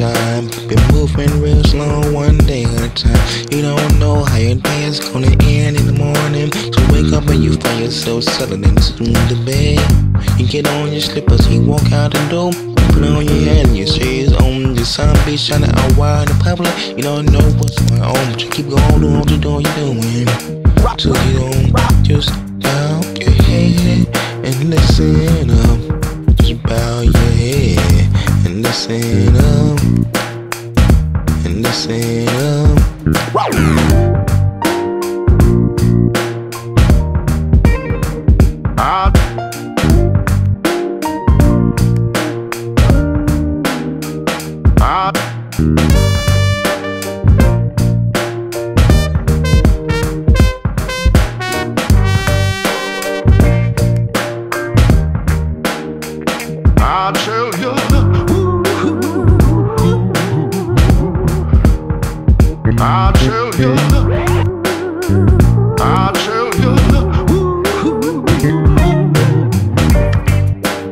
time. Been moving real slow, one day at a time. You don't know how your day is gonna end in the morning. So wake up and you find yourself settling into the bed. You get on your slippers, you walk out the door, put on your hat and your shades on. The sun be shining out wide in public. You don't know what's going on, but you keep going on the door you're doing. So you don't just bow your head and listen up. Just bow your head and listen up. And listen up. I'll tell you, I'll tell you, I'll tell you. One day at a time, been moving real slow, one day at a time. You don't know how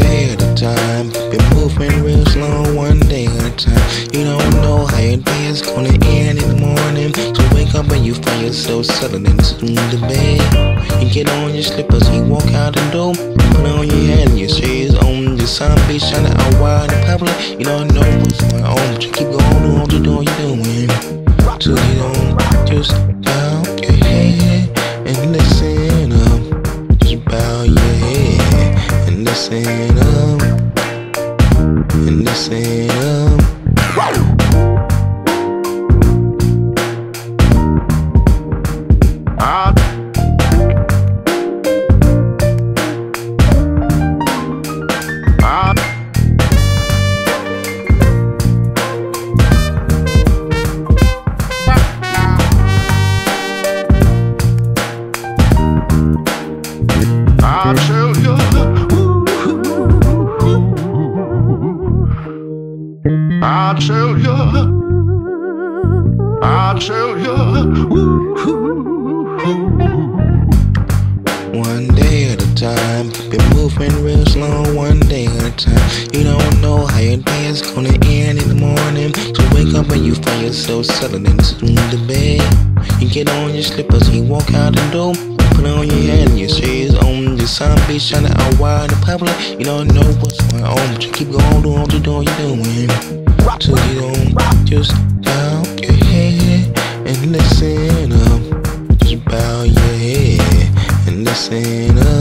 your day is gonna end in the morning. So wake up and you find yourself settling into the bed. You get on your slippers, you walk out the door, put on your hat and your shades on. The sun be shining out wide in public. You don't know what's going on, but you keep going on the door you're doing. So you don't just bow your head and listen up. Just bow your head and listen up. And listen up. I'll tell you, I'll tell you, I'll tell you. One day at a time, been moving real slow, one day at a time. You don't know how your day is gonna end in the morning. So wake up and you find yourself settling into the bed. You get on your slippers, you walk out the door, put on your hat and your shades on. The sun be shining out wide in public. You don't know what's going on, but you keep going on the door you're doing. So you don't just bow your head and listen up. Just bow your head and listen up.